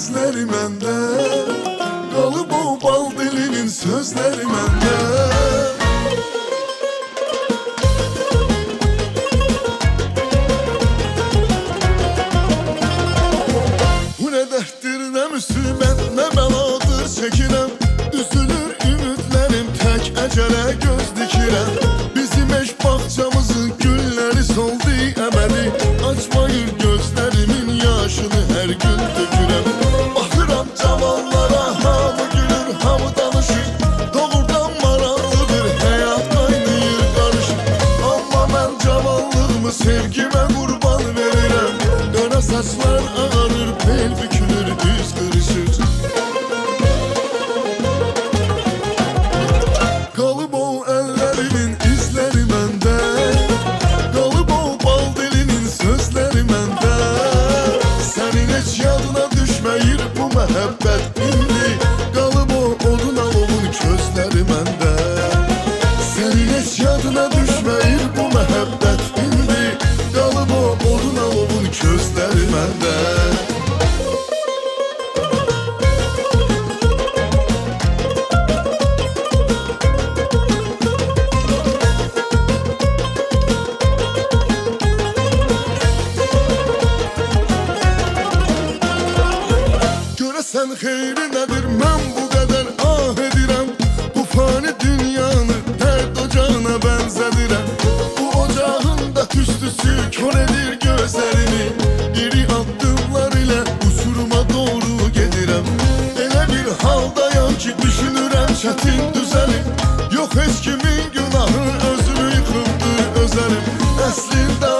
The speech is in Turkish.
izleri mende, kalıp o bal dilinin sözleri mende. Bu ne derttir, ne müsibet, ne beladır çekinem, üzülür ümitlerim, tek ecele göz dikirem. Bizim eş bahçamızın gülleri soldu emeli, açmayır gözlerimin yaşını her gün dökürem. Bakıram cavallara, hamı gülür, hamı danışır, doğrudan maranlıdır, hayat kaynayır karışır. Ama ben cavallığımı sevgime kurban verirem, kara saçlar ağarır, bel bükülür, düz kırışır. Kalıp o ellerimin izleri mende, kalıp o bal dilinin sözleri mende. Senin hiç yadına düşmeyir bu məhəbbət indi, kalıp o odun alovun közleri mende. Senin hiç yadına düşmeyir bu məhəbbət indi, kalıp o odun alovun közleri mende. Sen xeyri nedir, mən bu qədər ah edirəm, bu fani dünyanı dərd ocağına bənzədirəm. Bu ocağın da tüstüsü kör edir gözlərimi, iri addımlar ilə uçuruma doğru gedirəm. Elə bir haldayam ki, düşünürəm çətin düzəlim, yox heç kimin günahı özümü yıxıbdır özəlim. Əslində